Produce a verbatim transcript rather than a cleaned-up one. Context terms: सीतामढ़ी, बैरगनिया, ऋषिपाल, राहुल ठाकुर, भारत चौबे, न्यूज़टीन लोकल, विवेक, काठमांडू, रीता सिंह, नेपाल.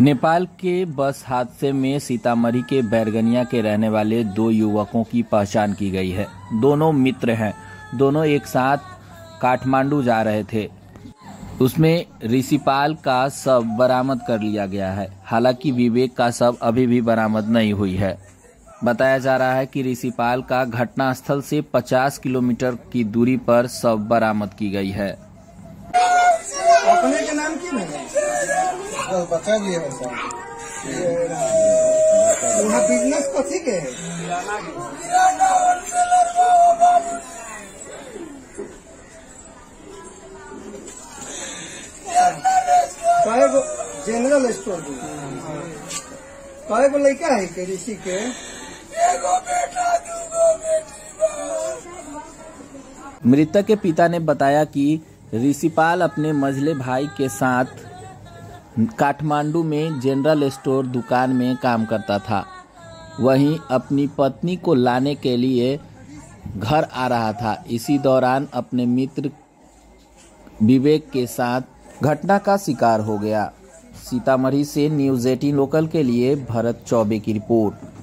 नेपाल के बस हादसे में सीतामढ़ी के बैरगनिया के रहने वाले दो युवकों की पहचान की गई है। दोनों मित्र हैं। दोनों एक साथ काठमांडू जा रहे थे। उसमें ऋषिपाल का शव बरामद कर लिया गया है। हालांकि विवेक का शव अभी भी बरामद नहीं हुई है। बताया जा रहा है कि ऋषिपाल का घटनास्थल से पचास किलोमीटर की दूरी पर शव बरामद की गई है। अपने के नाम की बता दिए बिजनेस को ठीक है। कहे को जनरल स्टोर भी कहे को लड़का है के ऋषि के मृतक के पिता ने बताया कि ऋषिपाल अपने मझले भाई के साथ काठमांडू में जनरल स्टोर दुकान में काम करता था। वहीं अपनी पत्नी को लाने के लिए घर आ रहा था। इसी दौरान अपने मित्र विवेक के साथ घटना का शिकार हो गया। सीतामढ़ी से न्यूज़टीन लोकल के लिए भारत चौबे की रिपोर्ट।